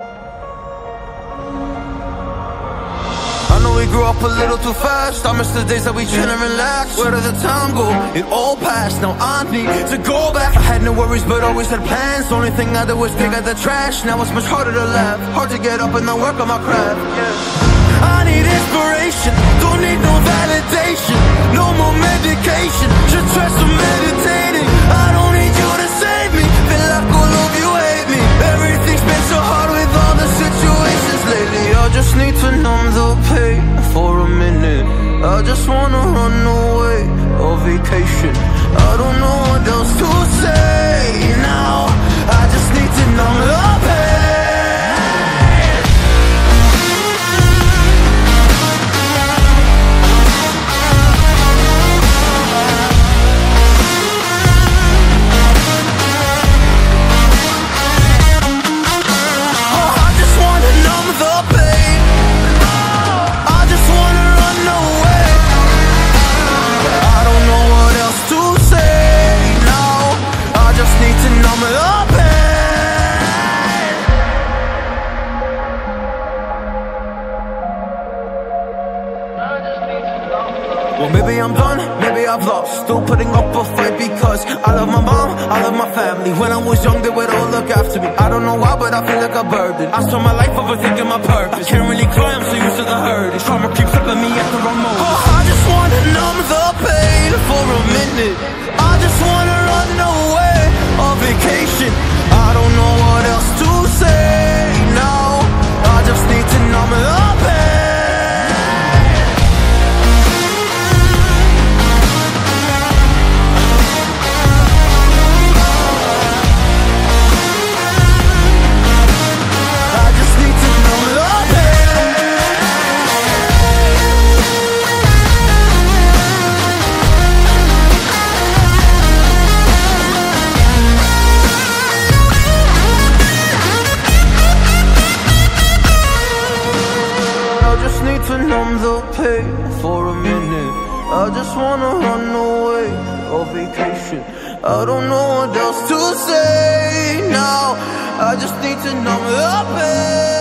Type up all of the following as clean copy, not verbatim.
I know we grew up a little too fast. I miss the days that we chill and relax. Where did the time go? It all passed. Now I need to go back. I had no worries but always had plans. Only thing I did was pick out the trash. Now it's much harder to laugh, hard to get up and then work on my craft. I need inspiration, don't need no validation. No more medication, just try some meditating. I don't need you to save me, feel like all of you hate me. Everything's been so hard with all the situations lately. I just need to numb the pain for a minute. I just wanna run away on vacation. I don't know what else to say now. I just need to numb the pain. Well, maybe I'm done, maybe I've lost. Still putting up a fight because I love my mom, I love my family. When I was young, they would all look after me. I don't know why, but I feel like a burden. I spent my life overthinking my purpose. I can't really cry, I'm so used to the hurting. Trauma keeps flipping me at the wrong moment. Oh, I just wanna numb the pain for a minute. I just wanna run away on vacation. I don't know what else to say now. I just need to numb the pain. For a minute, I just wanna run away on vacation. I don't know what else to say now. I just need to numb the pain.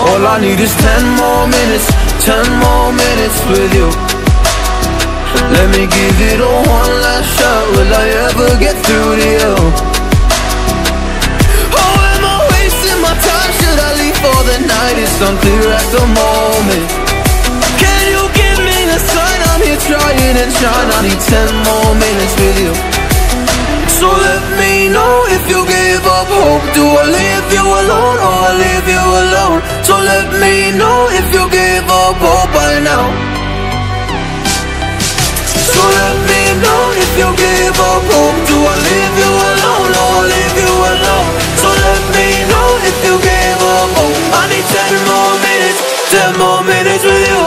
All I need is 10 more minutes, 10 more minutes with you. Let me give it a one last shot. Will I ever get through to you? Oh, am I wasting my time? Should I leave for the night? It's unclear at the moment. Can you give me a sign? I'm here trying and trying. I need 10 more minutes with you. So let me know if you give up hope. Do I leave you alone or I leave you alone? So let me know if you give up hope by now. So let me know if you give up hope. Do I leave you alone or I leave you alone? So let me know if you give up hope. I need 10 more minutes, 10 more minutes with you.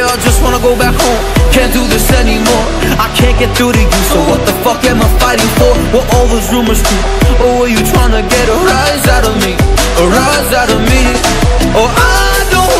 I just wanna go back home, can't do this anymore. I can't get through to you, so what the fuck am I fighting for? What all those rumors do? Or were you trying to get a rise out of me? A rise out of me? Or I don't